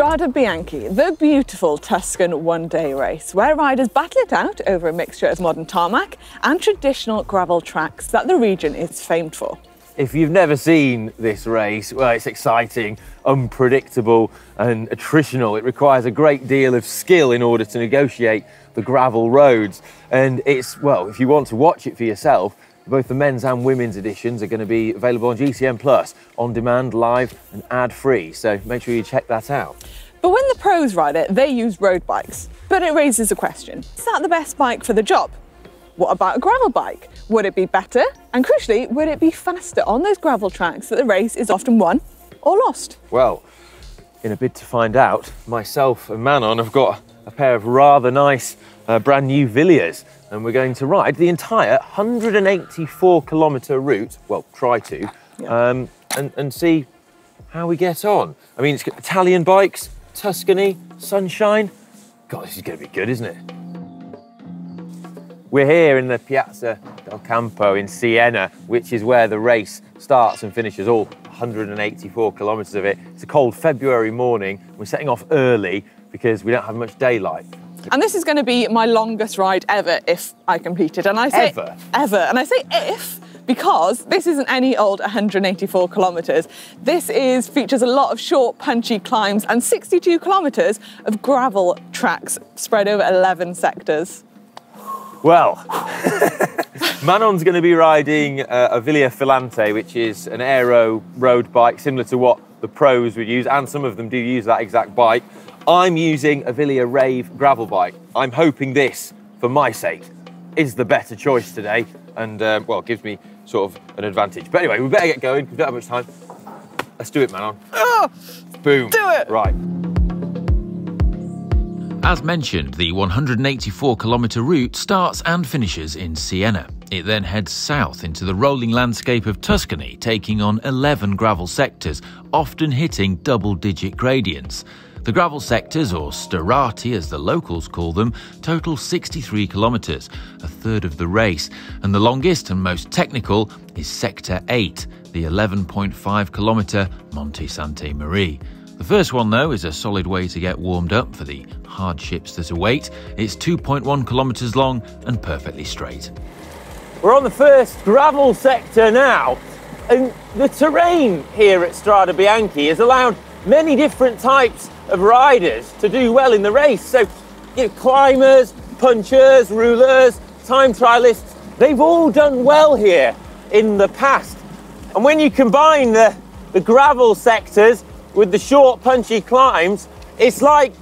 Strade Bianche, the beautiful Tuscan one-day race, where riders battle it out over a mixture of modern tarmac and traditional gravel tracks that the region is famed for. If you've never seen this race, well, it's exciting, unpredictable and attritional. It requires a great deal of skill in order to negotiate the gravel roads. And it's, well, if you want to watch it for yourself, both the men's and women's editions are going to be available on GCN Plus, on demand, live and ad-free. So make sure you check that out. But when the pros ride it, they use road bikes. But it raises a question. Is that the best bike for the job? What about a gravel bike? Would it be better? And crucially, would it be faster on those gravel tracks that the race is often won or lost? Well, in a bid to find out, myself and Manon have got a pair of rather nice brand new Villiers, and we're going to ride the entire 184-kilometre route, well, try to, and see how we get on. I mean, it's got Italian bikes, Tuscany, sunshine. God, this is going to be good, isn't it? We're here in the Piazza del Campo in Siena, which is where the race starts and finishes, all 184 kilometres of it. It's a cold February morning. We're setting off early because we don't have much daylight. And this is going to be my longest ride ever if I complete it. And I say ever. Ever. And I say if because this isn't any old 184 kilometres. This features a lot of short, punchy climbs and 62 kilometres of gravel tracks spread over 11 sectors. Well, Manon's going to be riding a Villafilante, which is an aero road bike similar to what the pros would use, and some of them do use that exact bike. I'm using a Wilier Rave gravel bike. I'm hoping this, for my sake, is the better choice today and, well, gives me sort of an advantage. But anyway, we better get going. We don't have much time. Let's do it, Manon. Oh, boom. Do it. Right. As mentioned, the 184-kilometre route starts and finishes in Siena. It then heads south into the rolling landscape of Tuscany, taking on 11 gravel sectors, often hitting double-digit gradients. The gravel sectors, or Sterrati as the locals call them, total 63 kilometres, a third of the race, and the longest and most technical is Sector 8, the 11.5 kilometre Monte Sante Marie. The first one, though, is a solid way to get warmed up for the hardships that await. It's 2.1 kilometres long and perfectly straight. We're on the first gravel sector now, and the terrain here at Strade Bianche has allowed many different types of riders to do well in the race. So, you know, climbers, punchers, rouleurs, time trialists, they've all done well here in the past. And when you combine the gravel sectors with the short, punchy climbs, it's like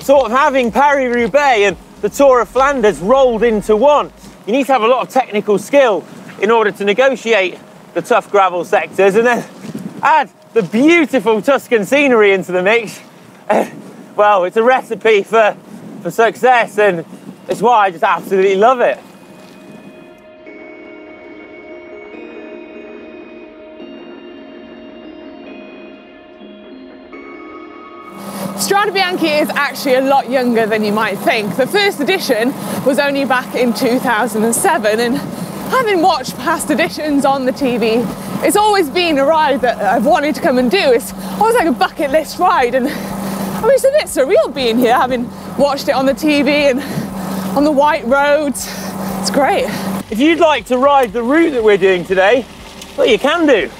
sort of having Paris-Roubaix and the Tour of Flanders rolled into one. You need to have a lot of technical skill in order to negotiate the tough gravel sectors, and then add the beautiful Tuscan scenery into the mix. Well, it's a recipe for success, and it's why I just absolutely love it. Strade Bianche is actually a lot younger than you might think. The first edition was only back in 2007, and having watched past editions on the TV, it's always been a ride that I've wanted to come and do. It's always like a bucket list ride, and I mean, it's a bit surreal being here, having watched it on the TV and on the white roads. It's great. If you'd like to ride the route that we're doing today, well, you can do.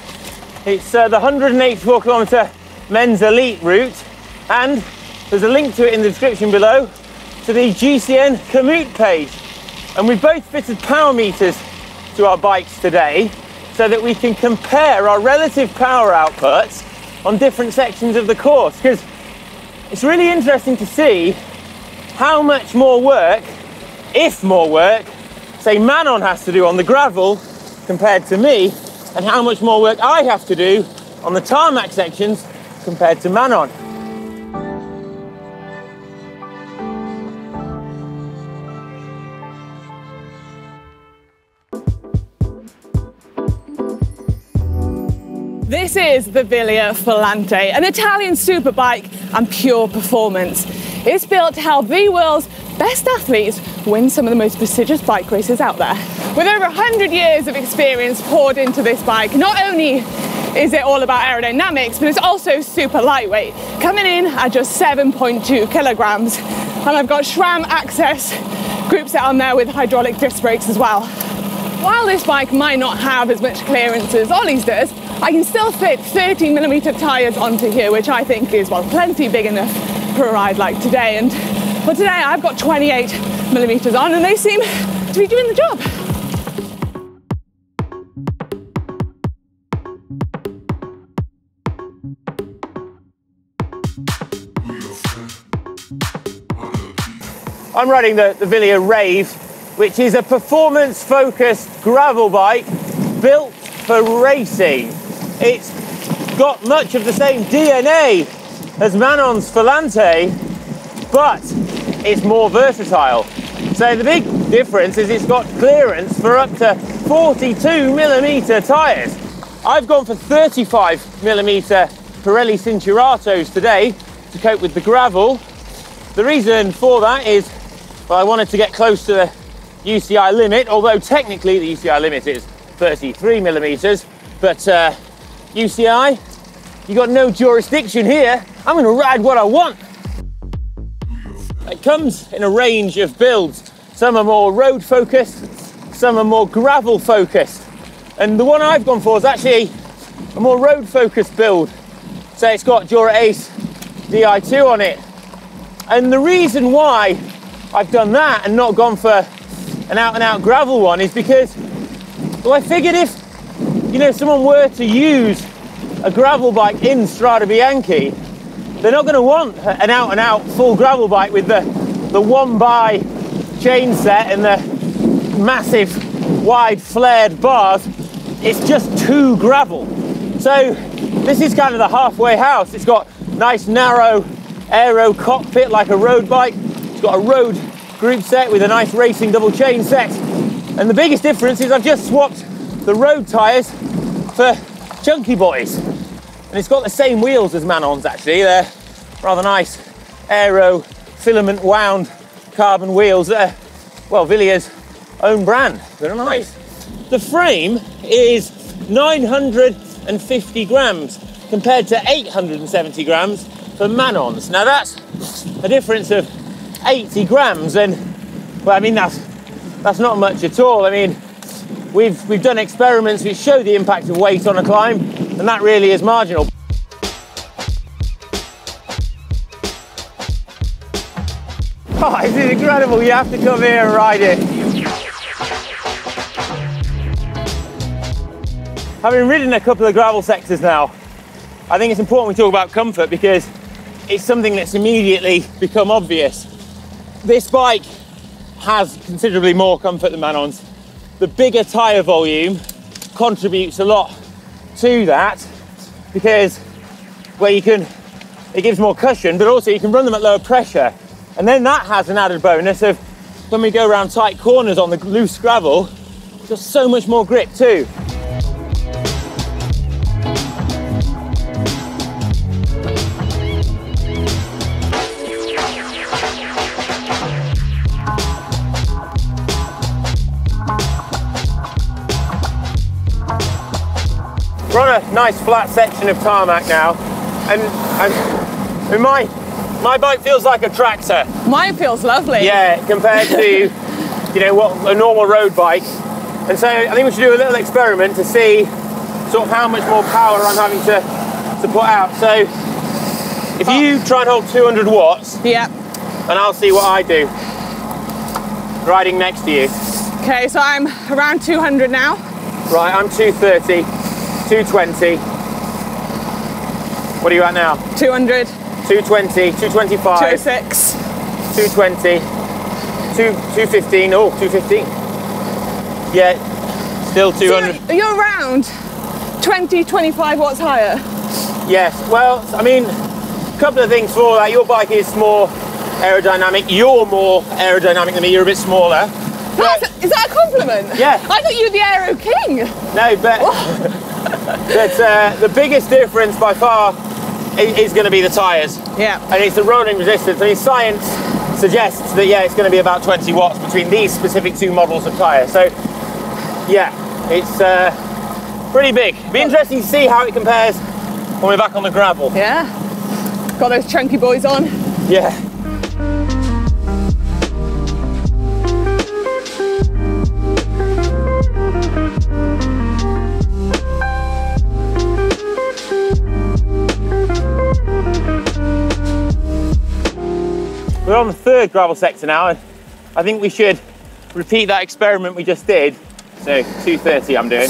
It's the 184-kilometre men's elite route, and there's a link to it in the description below to the GCN Komoot page. And we've both fitted power meters to our bikes today so that we can compare our relative power outputs on different sections of the course, because it's really interesting to see how much more work, if more work, say Manon has to do on the gravel compared to me, and how much more work I have to do on the tarmac sections compared to Manon. This is the Villafilante, an Italian superbike and pure performance. It's built to help the world's best athletes win some of the most prestigious bike races out there. With over 100 years of experience poured into this bike, not only is it all about aerodynamics, but it's also super lightweight. Coming in at just 7.2 kilograms. And I've got SRAM Access group set on there with hydraulic disc brakes as well. While this bike might not have as much clearance as Ollie's does, I can still fit 13mm tyres onto here, which I think is, well, plenty big enough for a ride like today. And for today, I've got 28mm on, and they seem to be doing the job. I'm riding the Wilier Rave, which is a performance-focused gravel bike built for racing. It's got much of the same DNA as Manon's Filante, but it's more versatile. So the big difference is it's got clearance for up to 42mm tyres. I've gone for 35mm Pirelli Cinturatos today to cope with the gravel. The reason for that is, well, I wanted to get close to the UCI limit, although technically the UCI limit is 33mm, but UCI, you got no jurisdiction here. I'm gonna ride what I want. It comes in a range of builds. Some are more road focused, some are more gravel focused. And the one I've gone for is actually a more road focused build. So it's got Dura-Ace Di2 on it. And the reason why I've done that and not gone for an out and out gravel one is because, well, I figured if, you know, someone were to use a gravel bike in Strade Bianche, they're not going to want an out and out full gravel bike with the one by chain set and the massive wide flared bars. It's just too gravel. So this is kind of the halfway house. It's got nice narrow aero cockpit like a road bike. It's got a road group set with a nice racing double chain set. And the biggest difference is I've just swapped the road tyres for chunky boys. And it's got the same wheels as Manon's actually. They're rather nice aero filament wound carbon wheels that are, well, Villiers' own brand. They're nice. The frame is 950 grams compared to 870 grams for Manon's. Now that's a difference of 80 grams, and, well, I mean, that's not much at all. I mean, we've done experiments which show the impact of weight on a climb, and that really is marginal. Oh, this is incredible. You have to come here and ride it. Having ridden a couple of gravel sectors now, I think it's important we talk about comfort because it's something that's immediately become obvious. This bike has considerably more comfort than Manon's. The bigger tyre volume contributes a lot to that because, well, it gives more cushion, but also you can run them at lower pressure. And then that has an added bonus of when we go around tight corners on the loose gravel, just so much more grip too. We're on a nice flat section of tarmac now, and my bike feels like a tractor. Mine feels lovely. Yeah, compared to, you know, what a normal road bike. And so I think we should do a little experiment to see sort of how much more power I'm having to put out. So if you try and hold 200 watts, yeah, and I'll see what I do, riding next to you. Okay, so I'm around 200 now. Right, I'm 230. 220. What are you at now? 200. 220, 225. 206. 220. 215. Oh, 215. Yeah, still 200. So you're around 20, 25 watts higher. Yes, well, I mean, a couple of things for that. Your bike is more aerodynamic. You're more aerodynamic than me. You're a bit smaller. Is that a compliment? Yeah. I thought you were the aero king. No, but... That's the biggest difference by far is going to be the tyres. Yeah. And it's the rolling resistance. I mean, science suggests that, yeah, it's going to be about 20 watts between these specific two models of tyre. So, yeah, it's pretty big. Be interesting to see how it compares when we're back on the gravel. Yeah, got those chunky boys on. Yeah. We're on the third gravel sector now, and I think we should repeat that experiment we just did. So 230 I'm doing.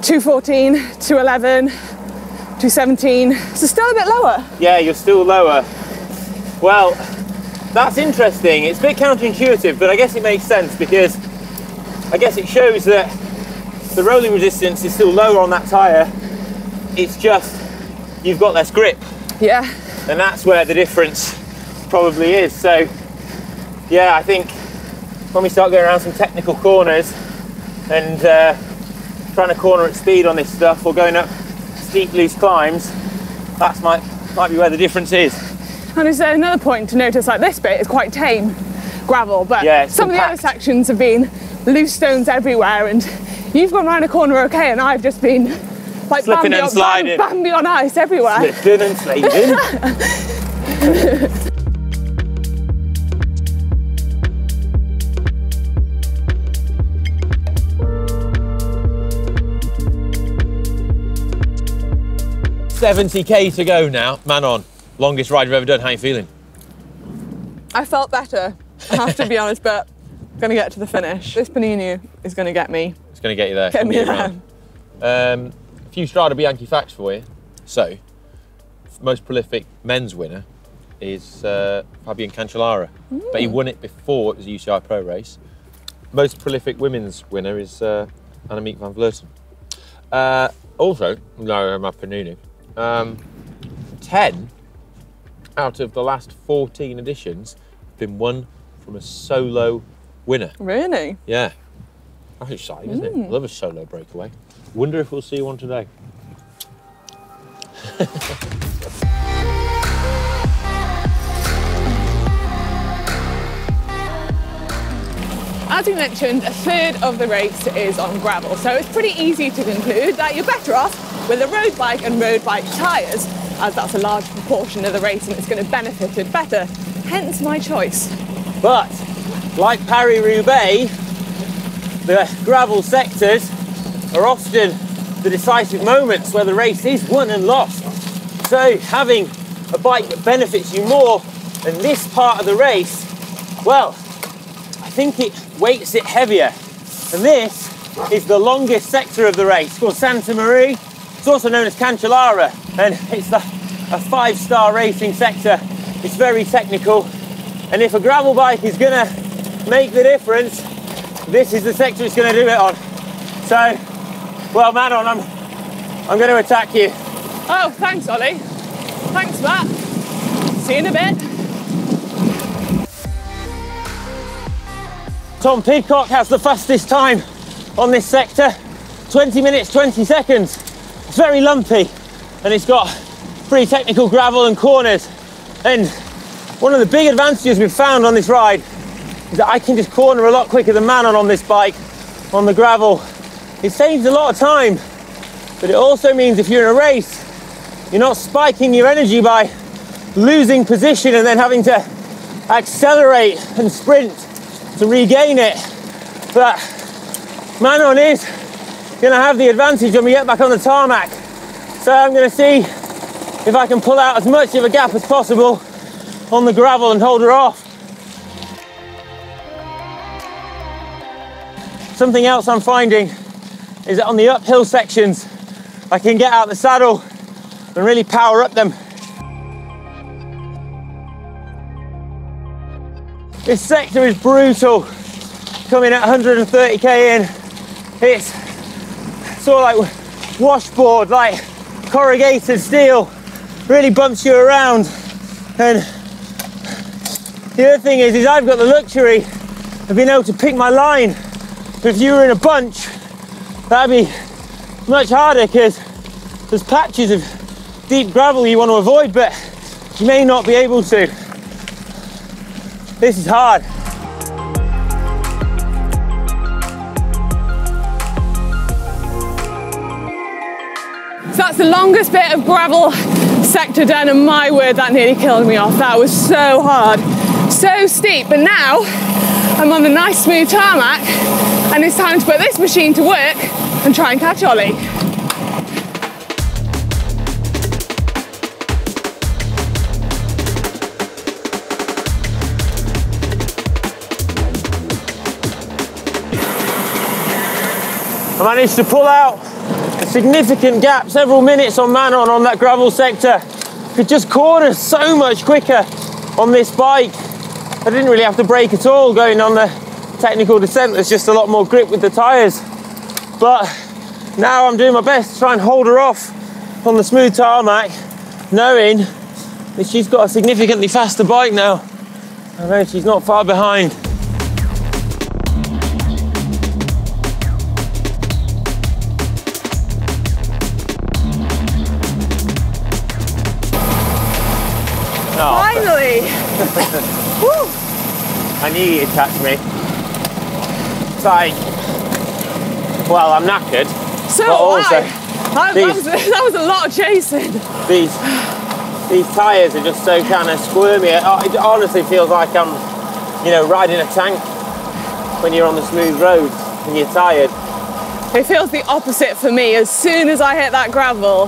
214, 211, 217. So still a bit lower. Yeah, you're still lower. Well, that's interesting. It's a bit counterintuitive, but I guess it makes sense because I guess it shows that the rolling resistance is still lower on that tyre. It's just you've got less grip. Yeah. And that's where the difference probably is. So yeah, I think when we start going around some technical corners and trying to corner at speed on this stuff or going up steep loose climbs, that's might be where the difference is. And is there another point to notice, like this bit is quite tame gravel, but yeah, some of the other sections have been loose stones everywhere and you've gone around a corner okay and I've just been like slipping and sliding. Bambi on ice everywhere. Slipping and sliding. $70k to go now. Manon, longest ride you've ever done. How are you feeling? I felt better, I have to be honest, but I'm going to get to the finish. This Paninu is going to get me. It's going to get you there. Get me there. A few Strade Bianche facts for you. So, most prolific men's winner is Fabian Cancellara, but he won it before it was a UCI Pro race. Most prolific women's winner is Annemiek van Vleuten. Also, no, my Paninu. 10 out of the last 14 editions have been won from a solo winner. Really? Yeah. That's exciting, isn't it? Love a solo breakaway. Wonder if we'll see one today. As we mentioned, a third of the race is on gravel, so it's pretty easy to conclude that you're better off with a road bike and road bike tyres, as that's a large proportion of the race and it's going to benefit it better, hence my choice. But, like Paris-Roubaix, the gravel sectors are often the decisive moments where the race is won and lost. So having a bike that benefits you more than this part of the race, well, I think it weights it heavier. And this is the longest sector of the race, it's called Santa Maria. It's also known as Cancellara, and it's a five-star racing sector. It's very technical, and if a gravel bike is going to make the difference, this is the sector it's going to do it on. So, well, Manon, I'm going to attack you. Oh, thanks, Ollie. Thanks for that. See you in a bit. Tom Pidcock has the fastest time on this sector, 20 minutes, 20 seconds. It's very lumpy and it's got pretty technical gravel and corners, and one of the big advantages we've found on this ride is that I can just corner a lot quicker than Manon on this bike on the gravel. It saves a lot of time, but it also means if you're in a race you're not spiking your energy by losing position and then having to accelerate and sprint to regain it. But Manon is going to have the advantage when we get back on the tarmac. So I'm going to see if I can pull out as much of a gap as possible on the gravel and hold her off. Something else I'm finding is that on the uphill sections, I can get out the saddle and really power up them. This sector is brutal. Coming at 130k in, it's sort of like washboard, like corrugated steel, really bumps you around. And the other thing is I've got the luxury of being able to pick my line. If you were in a bunch, that'd be much harder because there's patches of deep gravel you want to avoid, but you may not be able to. This is hard. So that's the longest bit of gravel sector done, and my word, that nearly killed me off. That was so hard, so steep. But now I'm on the nice smooth tarmac, and it's time to put this machine to work and try and catch Ollie. I managed to pull out a significant gap, several minutes on Manon on that gravel sector. Could just corner so much quicker on this bike. I didn't really have to brake at all going on the technical descent. There's just a lot more grip with the tyres. But now I'm doing my best to try and hold her off on the smooth tarmac, knowing that she's got a significantly faster bike now. I know she's not far behind. Finally! Woo. I knew you'd catch me. It's like, well, I'm knackered. So but also, that was a lot of chasing. These tyres are just so kind of squirmy. It honestly feels like I'm, you know, riding a tank when you're on the smooth roads and you're tired. It feels the opposite for me. As soon as I hit that gravel,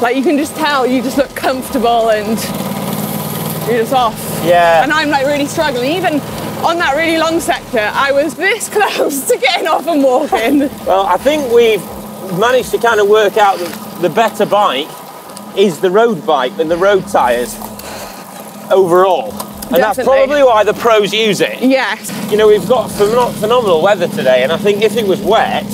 like you can just tell, you just look comfortable and you're just off. Yeah. And I'm like really struggling. Even on that really long sector, I was this close to getting off and walking. Well, I think we've managed to kind of work out that the better bike is the road bike than the road tyres overall. And definitely. That's probably why the pros use it. Yes. You know, we've got phenomenal weather today, and I think if it was wet,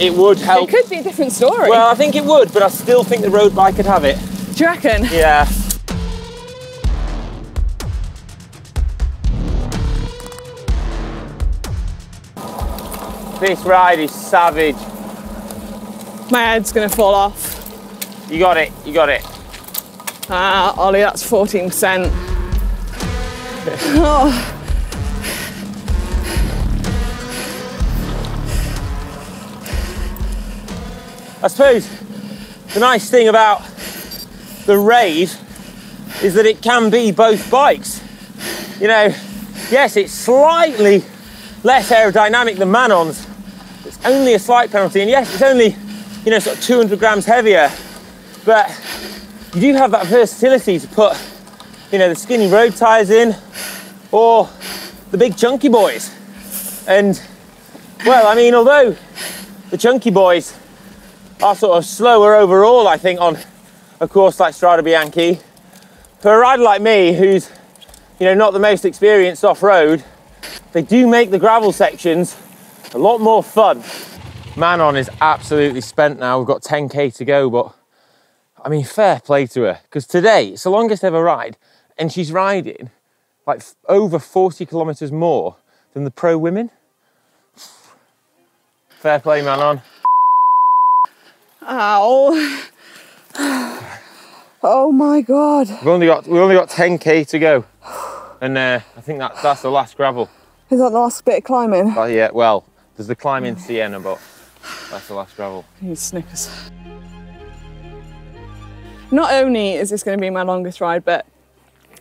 it would help. It could be a different story. Well, I think it would, but I still think the road bike could have it. Do you reckon? Yeah. This ride is savage. My head's gonna fall off. You got it, you got it. Ah, Ollie, that's 14%. Oh. I suppose the nice thing about the raid is that it can be both bikes. You know, yes, it's slightly less aerodynamic than Manon's. It's only a slight penalty, and yes, it's only, you know, sort of 200 grams heavier, but you do have that versatility to put, you know, the skinny road tyres in or the big chunky boys. And, well, I mean, although the chunky boys are sort of slower overall, I think, on a course like Strade Bianche, for a rider like me who's, you know, not the most experienced off-road, they do make the gravel sections a lot more fun. Manon is absolutely spent now. We've got 10K to go, but I mean, fair play to her, because today it's the longest ever ride, and she's riding like over 40 kilometers more than the pro women. Fair play, Manon. Ow. Oh my God. We've only got 10K to go. And I think that's the last gravel. Is that the last bit of climbing? Oh yeah, well, there's the climb in Siena, but that's the last gravel. I need Snickers. Not only is this going to be my longest ride, but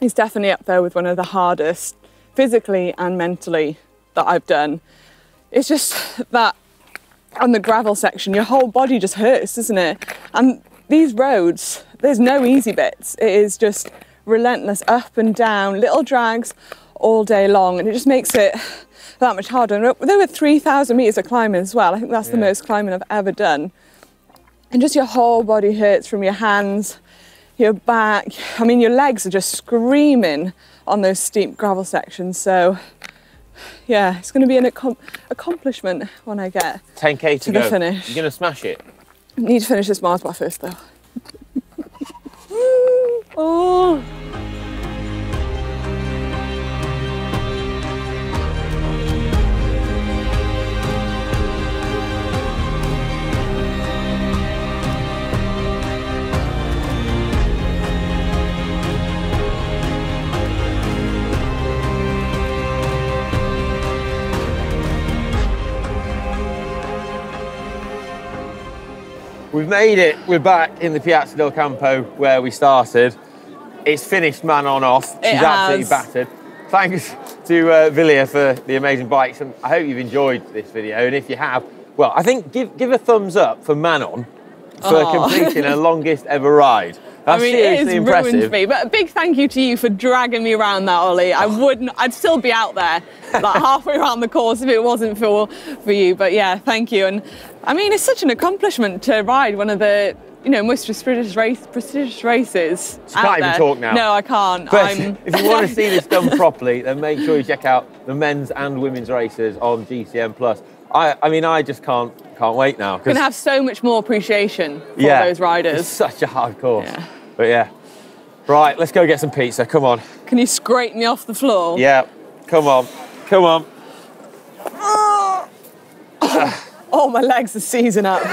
it's definitely up there with one of the hardest, physically and mentally, that I've done. It's just that on the gravel section, your whole body just hurts, doesn't it? And these roads, there's no easy bits. It is just relentless up and down, little drags, all day long, and it just makes it that much harder. And there were 3,000 metres of climbing as well. I think that's the most climbing I've ever done. And just your whole body hurts, from your hands, your back. I mean, your legs are just screaming on those steep gravel sections. So yeah, it's going to be an accomplishment when I get 10K to the finish. You're going to smash it. I need to finish this Mars bar first, though. Oh. We've made it. We're back in the Piazza del Campo where we started. It's finished Manon off. She's absolutely battered. Thanks to Wilier for the amazing bikes. And I hope you've enjoyed this video. And if you have, well, I think give a thumbs up for Manon for completing her longest ever ride. That's seriously impressive. Ruined me. But a big thank you to you for dragging me around that, Ollie. I'd still be out there, like halfway around the course if it wasn't for you. But yeah, thank you. And I mean, it's such an accomplishment to ride one of the, you know, most prestigious races. So you can't even talk now. No, I can't. But if you want to see this done properly, then make sure you check out the men's and women's races on GCN Plus. I mean, I just can't wait now. Going to have so much more appreciation for those riders. It's such a hard course. Yeah. But yeah, right, let's go get some pizza, come on. Can you scrape me off the floor? Yeah, come on, come on. Oh, my legs are seizing up.